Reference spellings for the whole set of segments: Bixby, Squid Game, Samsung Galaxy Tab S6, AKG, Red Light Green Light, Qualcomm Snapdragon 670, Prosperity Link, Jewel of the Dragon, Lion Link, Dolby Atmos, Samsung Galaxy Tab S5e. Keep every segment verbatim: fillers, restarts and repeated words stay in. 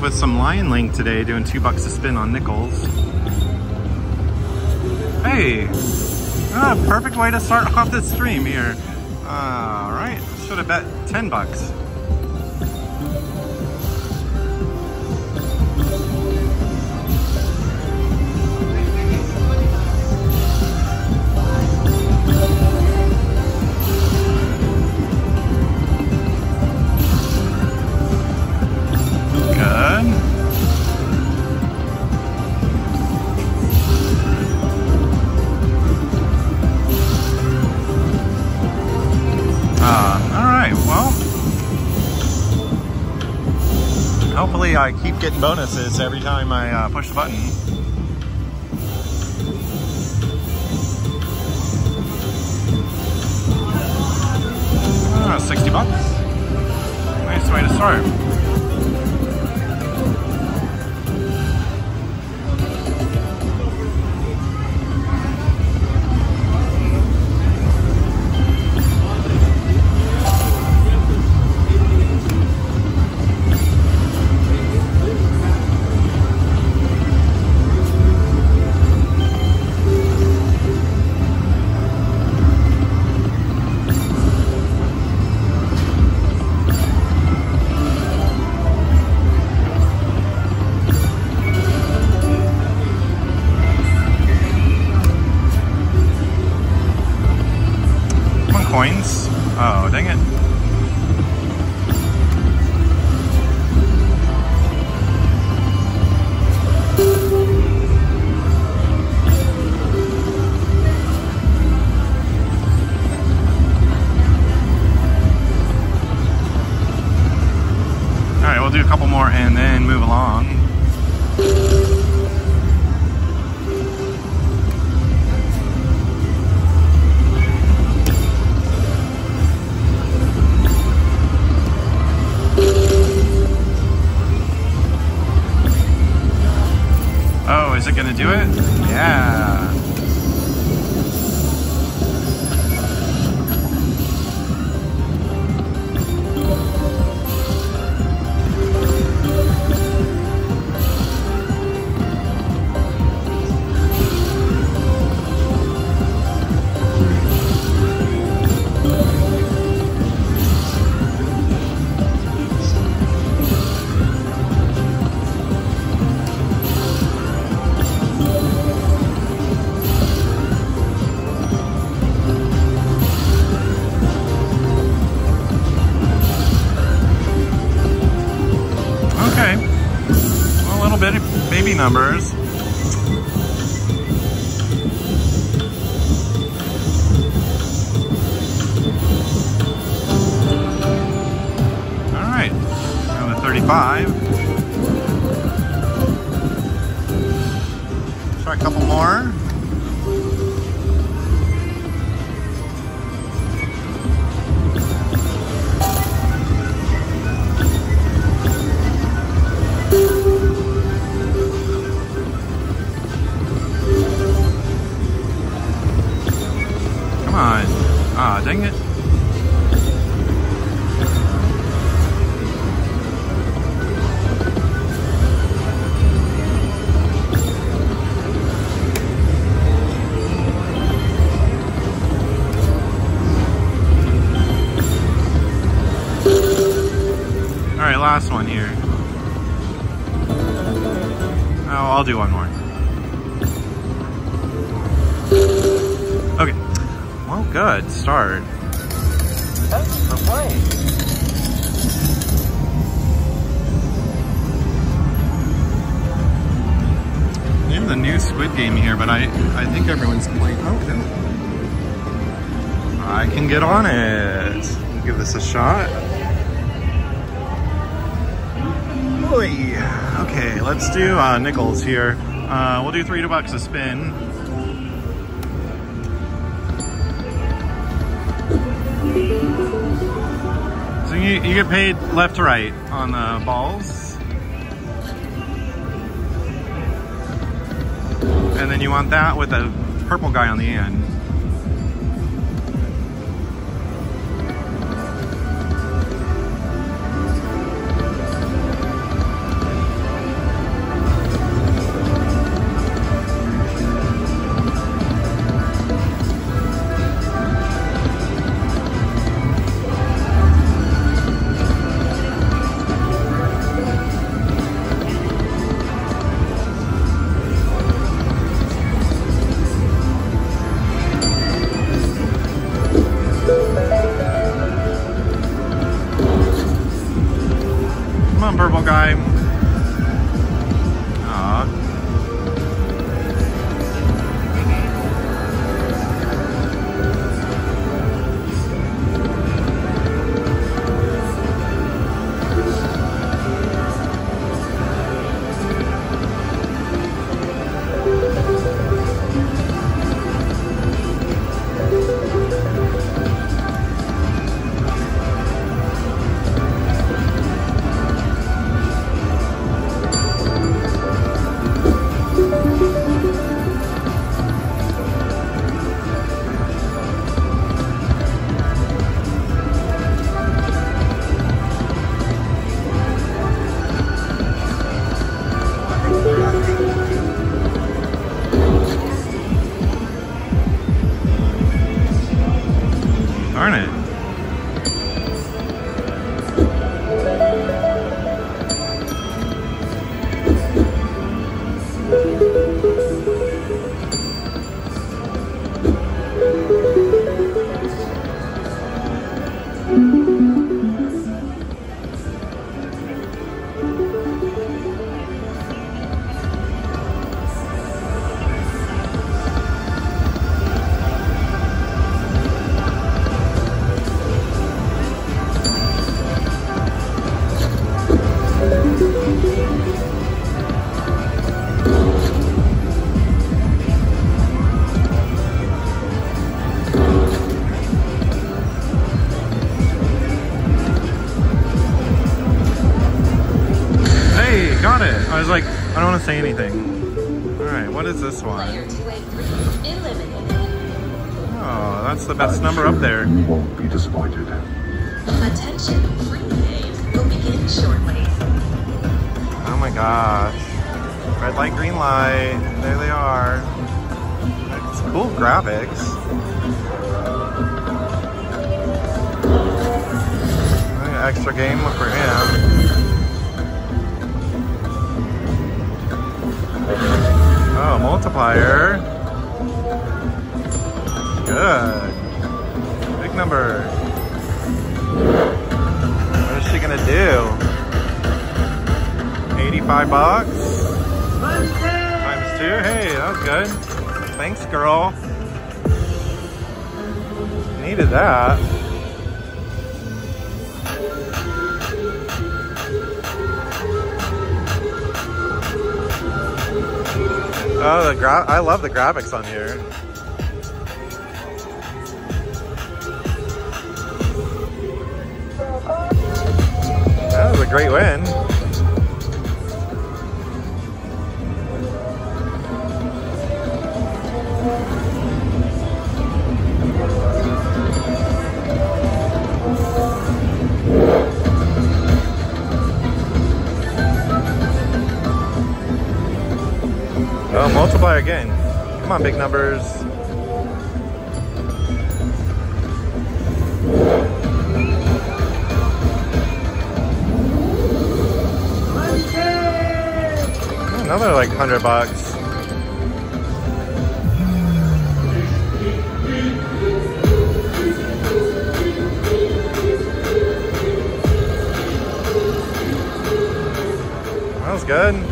off with some Lion Link today, doing two bucks a spin on nickels. Hey, ah, perfect way to start off this stream here. All right, should have bet ten bucks. I keep getting bonuses every time I uh, push the button. Ah, sixty bucks. Nice way to start. Coins. Oh, dang it. All right, we'll do a couple more and then move along. Is it gonna do it? Yeah. Baby numbers. All right, now the thirty-five. Try a couple more. Ah, dang it. All right, last one here. Oh, I'll do one more. Well, good start. Thanks for playing. Name the new Squid Game here, but I I think everyone's playing. Oh, then I can get on it. Give this a shot. Oy. Okay, let's do uh, nickels here. Uh, we'll do three bucks a spin. So you, you get paid left to right on the balls. And then you want that with a purple guy on the end. on, purple guy. I was like, I don't want to say anything. Alright, what is this one? Oh, that's the best number up there. You won't be disappointed. Attention, free phase will begin shortly. Oh my gosh. Red light, green light. There they are. It's cool graphics. Extra game for him. Oh, multiplier. Good. Big number. What is she gonna do? eighty-five bucks? Times two? Hey, that was good. Thanks, girl. Needed that. Oh, the gra I love the graphics on here. That was a great win. Oh, multiply again. Come on, big numbers. Another like hundred bucks. That was good.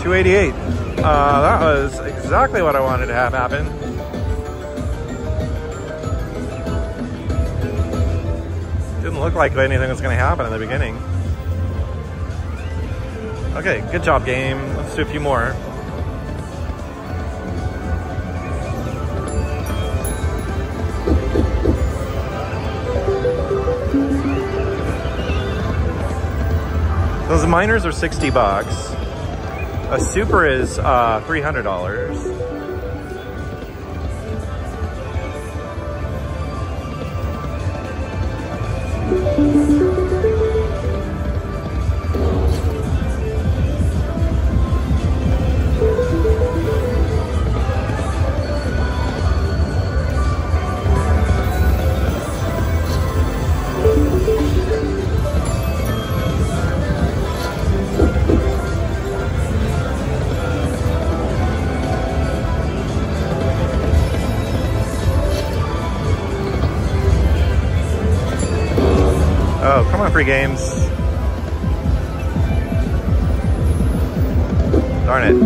two eighty-eight. Uh, that was exactly what I wanted to have happen. Didn't look like anything was going to happen in the beginning. Okay, good job, game. Let's do a few more. Those miners are sixty bucks. A super is uh, three hundred dollars. go. Come on, free games. Darn it.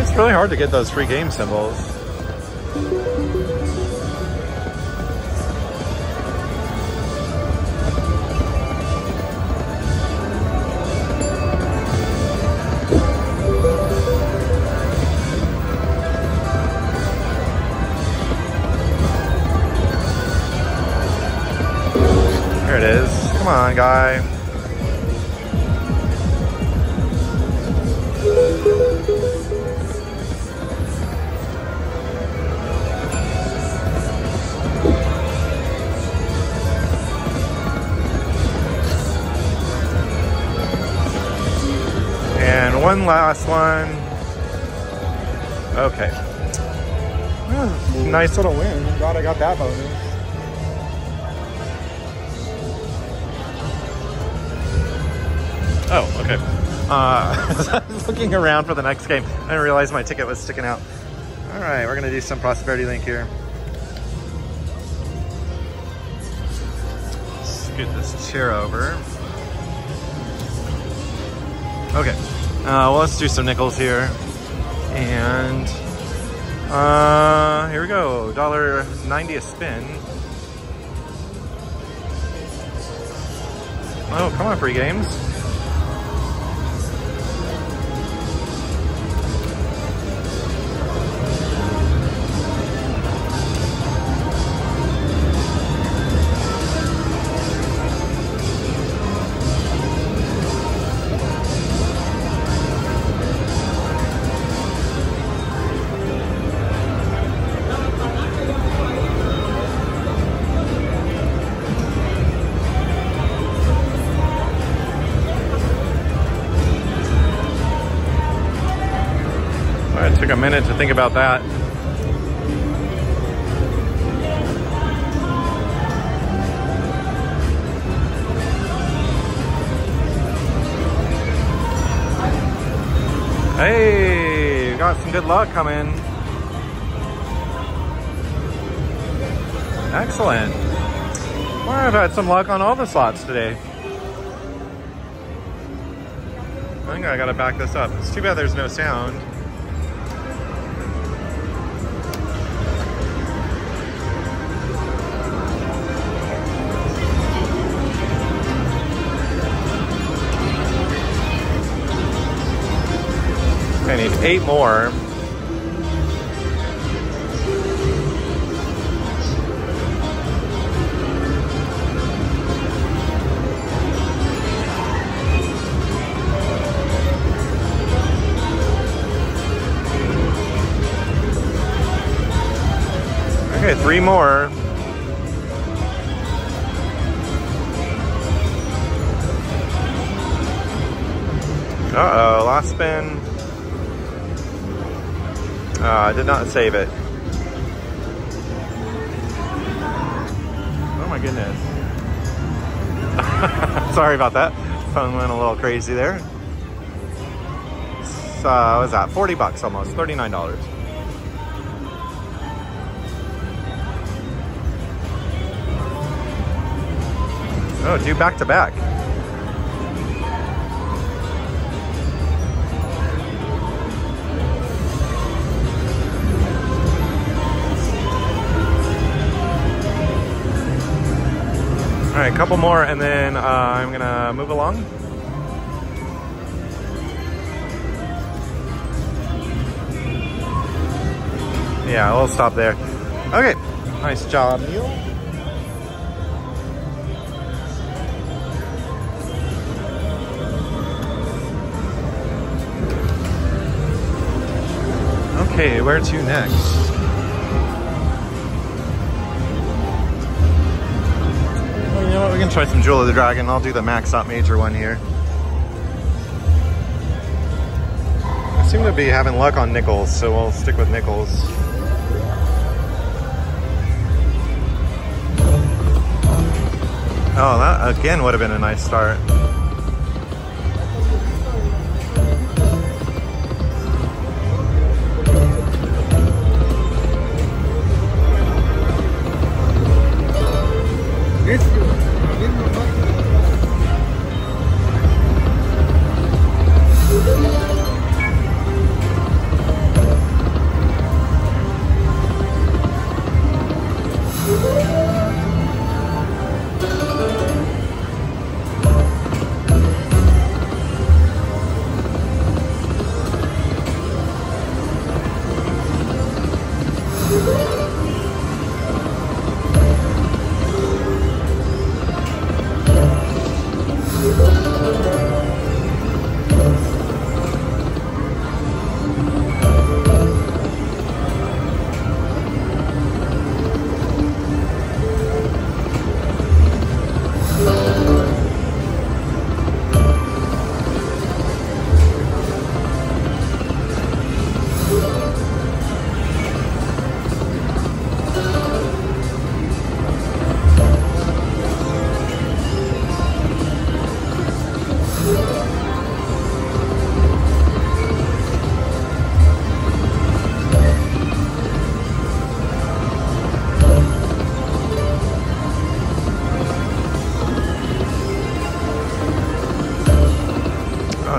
It's really hard to get those free game symbols. Come on, guy. And one last one. Okay. Yeah, nice little win. I'm glad I got that bonus. Oh, okay. Uh, looking around for the next game, I didn't realize my ticket was sticking out. All right, we're gonna do some Prosperity Link here. Scoot this chair over. Okay, uh, well, let's do some nickels here. And uh, here we go, one ninety a spin. Oh, come on, free games. Took a minute to think about that. Hey, we got some good luck coming. Excellent. Well, I've had some luck on all the slots today. I think I gotta back this up. It's too bad there's no sound. I need eight more. Okay, three more. Uh-oh, last spin. Uh, I did not save it. Oh my goodness. Sorry about that. Phone went a little crazy there. So, what was that? forty bucks almost, thirty-nine dollars. Oh, do back to back. All right, a couple more, and then uh, I'm gonna move along. Yeah, we'll stop there. Okay, nice job, Neil. Okay, where to next? You know what, we can try some Jewel of the Dragon. I'll do the max out major one here. I seem to be having luck on nickels, so we'll stick with nickels. Oh, that again would have been a nice start.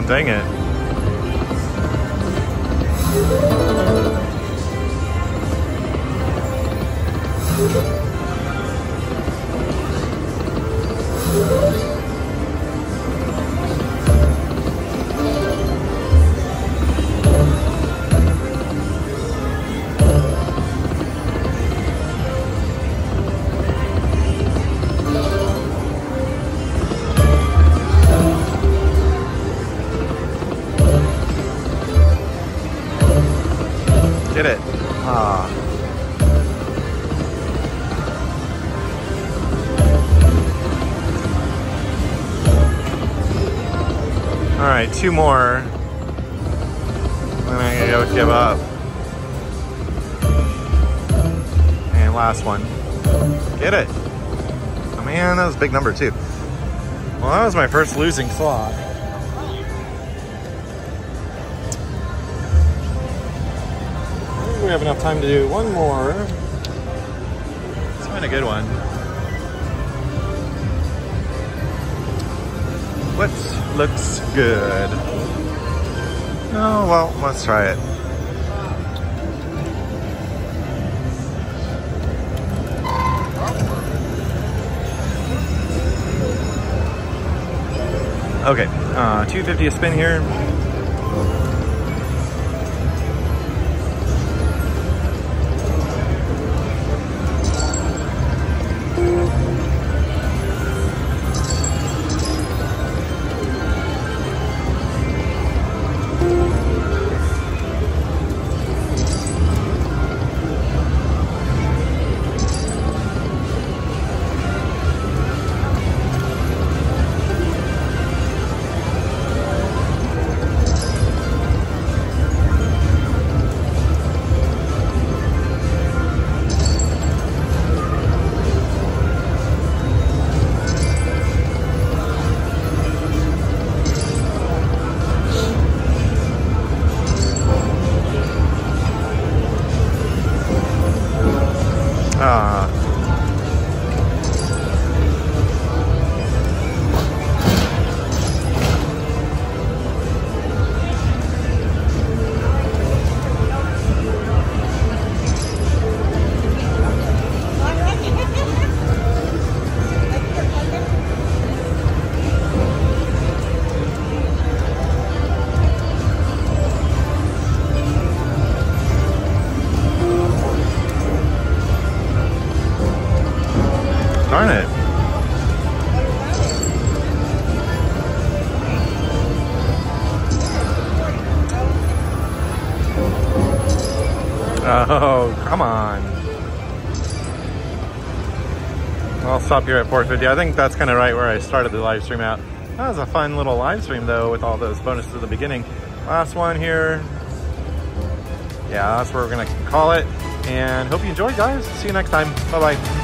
Dang it. Two more, and I'm gonna go give up. And last one. Get it. Oh man, that was a big number too. Well, that was my first losing flop. I think we have enough time to do one more. Let's find a good one. What's looks good. Oh, well, let's try it. Okay, uh, two fifty a spin here. Stop here at four fifty. I think that's kind of right where I started the live stream at. That was a fun little live stream though, with all those bonuses at the beginning. Last one here. Yeah, that's where we're gonna call it. And hope you enjoyed, guys. See you next time. Bye bye.